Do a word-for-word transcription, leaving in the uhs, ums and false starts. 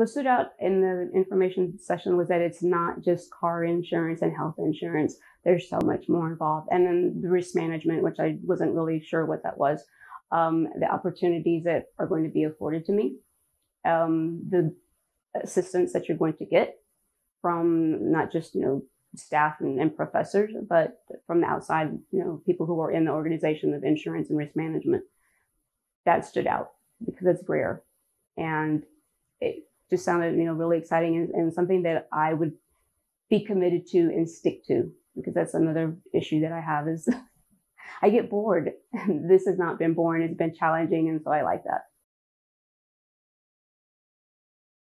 What stood out in the information session was that it's not just car insurance and health insurance. There's so much more involved. And then the risk management, which I wasn't really sure what that was, um, the opportunities that are going to be afforded to me, um, the assistance that you're going to get from not just, you know, staff and, and professors, but from the outside, you know, people who are in the organization of insurance and risk management. That stood out because it's rare. And it just sounded, you know, really exciting and, and something that I would be committed to and stick to, because that's another issue that I have is I get bored. This has not been boring. It's been challenging. And so I like that.